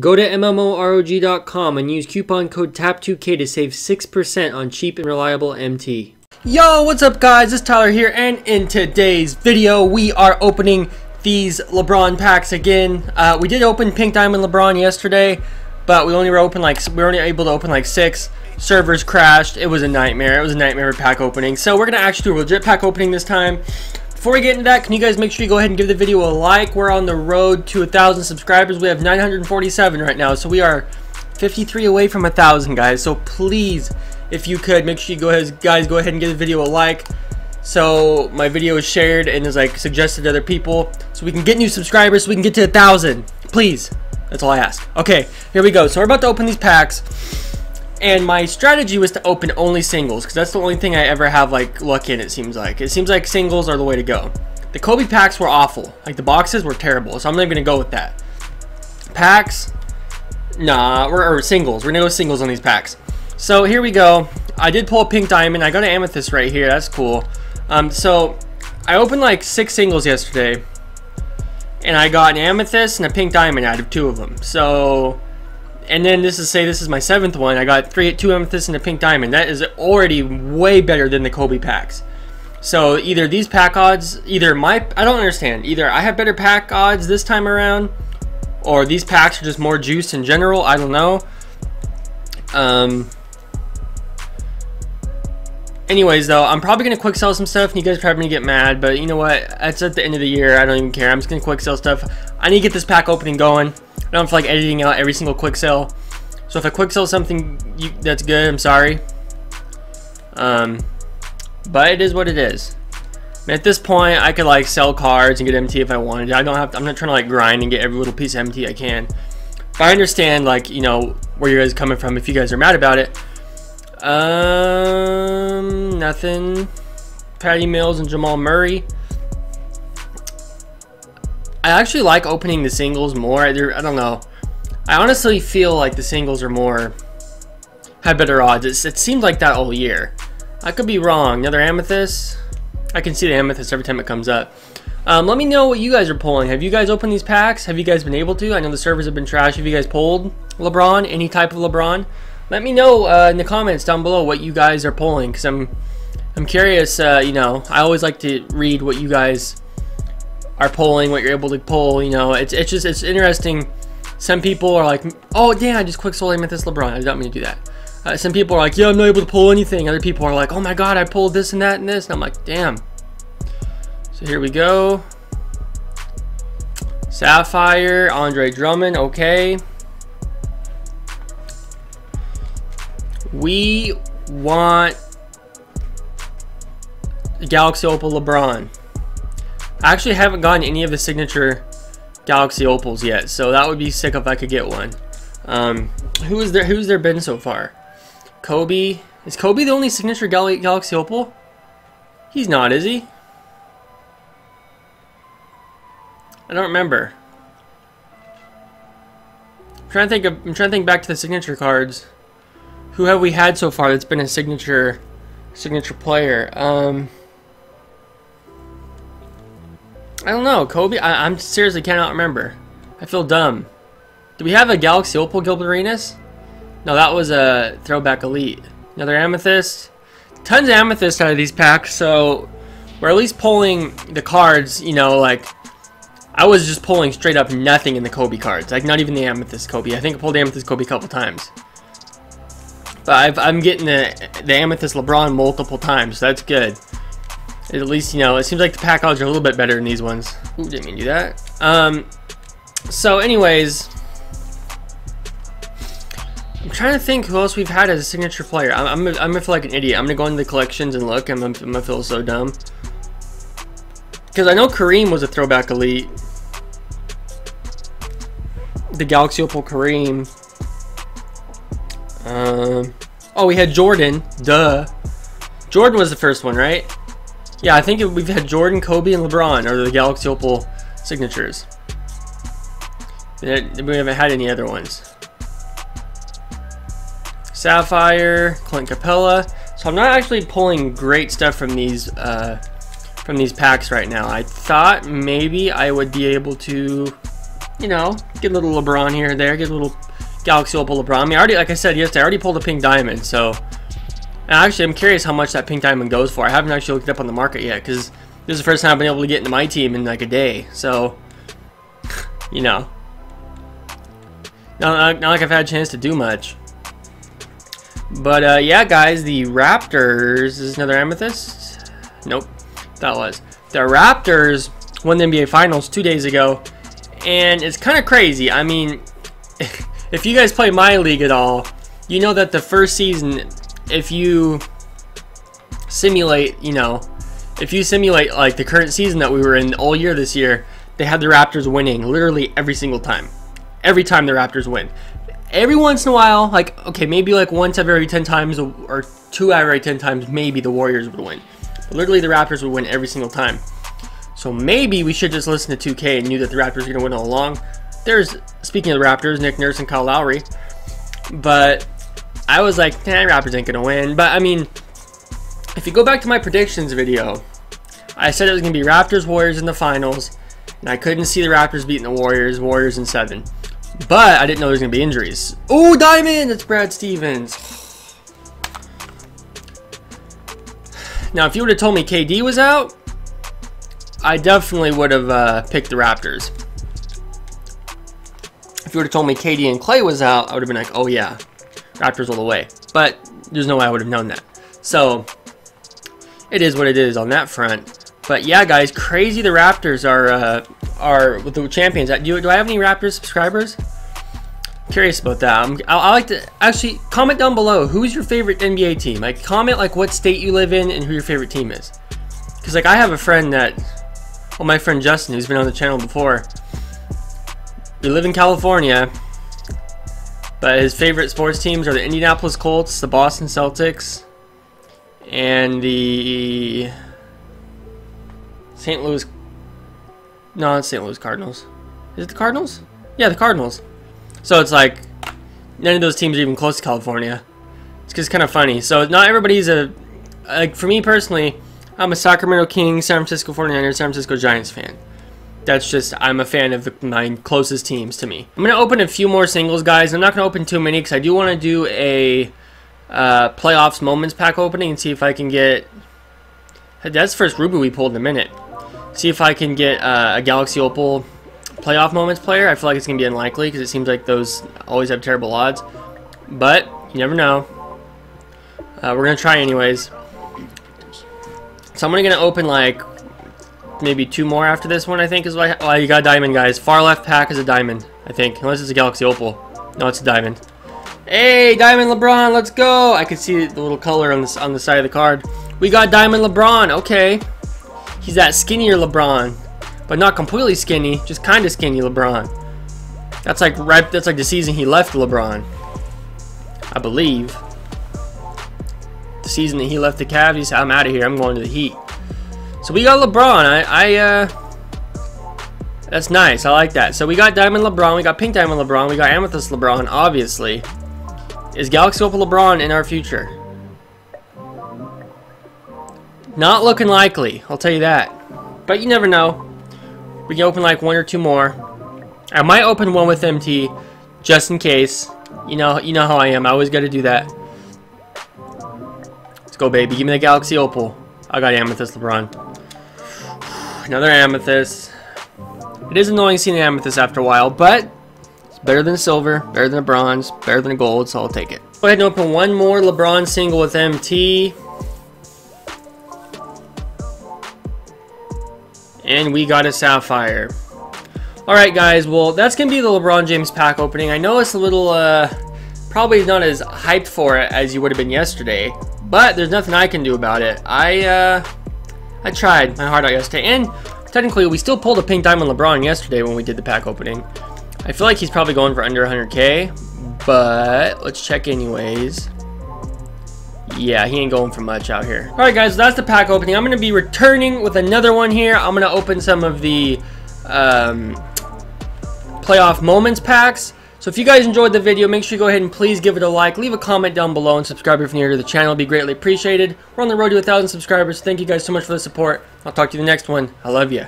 Go to MMOROG.com and use coupon code TAP2K to save 6% on cheap and reliable MT. Yo, what's up guys? It's Tyler here, and in today's video we are opening these LeBron packs again. We did open Pink Diamond LeBron yesterday, but we were only able to open like six. Servers crashed. It was a nightmare. It was a nightmare pack opening. So we're gonna actually do a legit pack opening this time. Before we get into that, can you guys make sure you go ahead and give the video a like? We're on the road to 1,000 subscribers. We have 947 right now, so we are 53 away from 1,000, guys. So please, if you could, make sure you guys go ahead and give the video a like, so my video is shared and is like suggested to other people, so we can get new subscribers, so we can get to 1,000. Please, that's all I ask. Okay, here we go. So we're about to open these packs. And my strategy was to open only singles, because that's the only thing I ever have like luck in, it seems like. It seems like singles are the way to go. The Kobe packs were awful. Like the boxes were terrible, so I'm not even going to go with that. Packs? Nah, or singles. We're going to go singles on these packs. So here we go. I did pull a Pink Diamond. I got an Amethyst right here. That's cool. So I opened like six singles yesterday. And I got an Amethyst and a Pink Diamond out of two of them. So... and then this is my seventh one. I got two Amethysts and a Pink Diamond. That is already way better than the Kobe packs. So either these pack odds, I don't understand. Either I have better pack odds this time around, or these packs are just more juice in general. I don't know. Anyways, though, I'm probably gonna quick sell some stuff, and you guys are probably gonna get mad. But you know what? That's at the end of the year. I don't even care. I'm just gonna quick sell stuff. I need to get this pack opening going. I don't feel like editing out every single quick sell. So if I quick sell something that's good, I'm sorry. But it is what it is. And at this point, I could like sell cards and get MT if I wanted. I don't have to, I'm not trying to like grind and get every little piece of MT I can. But I understand like, you know, where you guys are coming from if you guys are mad about it. Nothing. Patty Mills and Jamal Murray. I actually like opening the singles more. I don't know. I honestly feel like the singles are more, have better odds. It seemed like that all year. I could be wrong. Another Amethyst. I can see the Amethyst every time it comes up. Let me know what you guys are pulling. Have you guys opened these packs? Have you guys been able to? I know the servers have been trash. Have you guys pulled LeBron? Any type of LeBron? Let me know in the comments down below what you guys are pulling, because I'm curious. You know, I always like to read what you guys are pulling, what you're able to pull. You know, it's interesting. Some people are like, oh damn, I just quick sold Amethyst LeBron. I don't mean to do that. Some people are like, yo, I'm not able to pull anything. Other people are like, oh my god, I pulled this and that and this, and I'm like, damn. So here we go. Sapphire, Andre Drummond. Okay, we want Galaxy Opal LeBron. I actually haven't gotten any of the signature Galaxy Opals yet, so that would be sick if I could get one. Who's there been so far? Kobe. Is Kobe the only signature Galaxy Opal? He's not, is he? I don't remember. I'm trying to think back to the signature cards. Who have we had so far that's been a signature player? I don't know, Kobe. I'm seriously cannot remember. I feel dumb. Do we have a Galaxy Opal Gilbert Arenas? No, that was a throwback elite. Another Amethyst. Tons of Amethyst out of these packs, so we're at least pulling the cards, you know, like I was just pulling straight up nothing in the Kobe cards. Like not even the Amethyst Kobe. I think I pulled the Amethyst Kobe a couple times. But I'm getting the Amethyst LeBron multiple times, so that's good. At least, you know, it seems like the pack odds are a little bit better than these ones. Ooh, didn't mean to do that. So anyways, I'm trying to think who else we've had as a signature player. I'm gonna feel like an idiot. I'm gonna go into the collections and look. I'm gonna feel so dumb. Because I know Kareem was a throwback elite. The Galaxy Opal Kareem. Oh, we had Jordan. Duh. Jordan was the first one, right? Yeah, I think we've had Jordan, Kobe, and LeBron are the Galaxy Opal signatures. We haven't had any other ones. Sapphire, Clint Capella. So I'm not actually pulling great stuff from these packs right now. I thought maybe I would be able to you know, get a little LeBron here or there, get a little Galaxy Opal LeBron. I mean, already, like I said yesterday, I already pulled a Pink Diamond, so... And actually, I'm curious how much that Pink Diamond goes for. I haven't actually looked it up on the market yet, because this is the first time I've been able to get into my team in, like, a day. So, you know. Not like I've had a chance to do much. But, yeah, guys, the Raptors... Is this another Amethyst? Nope. That was. The Raptors won the NBA Finals 2 days ago, and it's kind of crazy. I mean, if you guys play my league at all, you know that the first season, if you simulate, you know, if you simulate like the current season that we were in all year this year, they had the Raptors winning literally every single time. Every time the Raptors win. Every once in a while, like, okay, maybe like once every 10 times or two out of every 10 times, maybe the Warriors would win. But literally the Raptors would win every single time. So maybe we should just listen to 2K and knew that the Raptors are going to win all along. There's, speaking of the Raptors, Nick Nurse and Kyle Lowry. But I was like, nah, Raptors ain't going to win. But, I mean, if you go back to my predictions video, I said it was going to be Raptors, Warriors in the finals. And I couldn't see the Raptors beating the Warriors, Warriors in 7. But I didn't know there was going to be injuries. Ooh, Diamond! It's Brad Stevens. Now, if you would have told me KD was out, I definitely would have picked the Raptors. If you would have told me KD and Klay was out, I would have been like, oh yeah, Raptors all the way. But there's no way I would have known that. So, it is what it is on that front. But yeah, guys, crazy the Raptors are with the champions. Do I have any Raptors subscribers? Curious about that. I like to actually comment down below. Who's your favorite NBA team? Like comment like what state you live in and who your favorite team is. Because like I have a friend that, well, my friend Justin, who's been on the channel before. We live in California, but his favorite sports teams are the Indianapolis Colts, the Boston Celtics, and the St. Louis. No, it's St. Louis Cardinals. Is it the Cardinals? Yeah, the Cardinals. So it's like, none of those teams are even close to California. It's just kind of funny. So not everybody's a, like for me personally, I'm a Sacramento Kings, San Francisco 49ers, San Francisco Giants fan. That's just, I'm a fan of my closest teams to me. I'm going to open a few more singles, guys. I'm not going to open too many because I do want to do a Playoffs Moments pack opening and see if I can get, that's the first Ruby we pulled in a minute. See if I can get a Galaxy Opal Playoff Moments player. I feel like it's going to be unlikely because it seems like those always have terrible odds. But you never know. We're going to try anyways. So I'm only going to open like maybe two more after this one, I think. Oh, you got a diamond, guys. Far left pack is a diamond, I think. Unless it's a Galaxy Opal. No, it's a diamond. Hey, Diamond LeBron, let's go. I can see the little color on, on the side of the card. We got Diamond LeBron. Okay. He's that skinnier LeBron. But not completely skinny, just kind of skinny LeBron. That's like right. That's like the season he left LeBron, I believe. The season that he left the Cavs, he said, "I'm out of here. I'm going to the Heat." So we got LeBron. That's nice. I like that. So we got Diamond LeBron. We got Pink Diamond LeBron. We got Amethyst LeBron. Obviously, is Galaxy Opal LeBron in our future? Not looking likely. I'll tell you that. But you never know. We can open like one or two more. I might open one with MT, just in case. You know how I am. I always got to do that. Let's go, baby. Give me the Galaxy Opal. I got Amethyst LeBron. Another Amethyst. It is annoying seeing an Amethyst after a while, but it's better than a silver, better than a bronze, better than a gold, so I'll take it. Go ahead and open one more LeBron single with MT. And we got a sapphire. All right, guys. Well, that's gonna be the LeBron James pack opening. I know it's a little, probably not as hyped for it as you would have been yesterday, but there's nothing I can do about it. I tried my heart out yesterday, and technically we still pulled a Pink Diamond LeBron yesterday when we did the pack opening. I feel like he's probably going for under 100K, but let's check anyways. Yeah, he ain't going for much out here. All right, guys, that's the pack opening. I'm going to be returning with another one here. I'm going to open some of the Playoff Moments packs. So if you guys enjoyed the video, make sure you go ahead and please give it a like. Leave a comment down below and subscribe if you're new to the channel. It'd be greatly appreciated. We're on the road to 1,000 subscribers. Thank you guys so much for the support. I'll talk to you in the next one. I love you.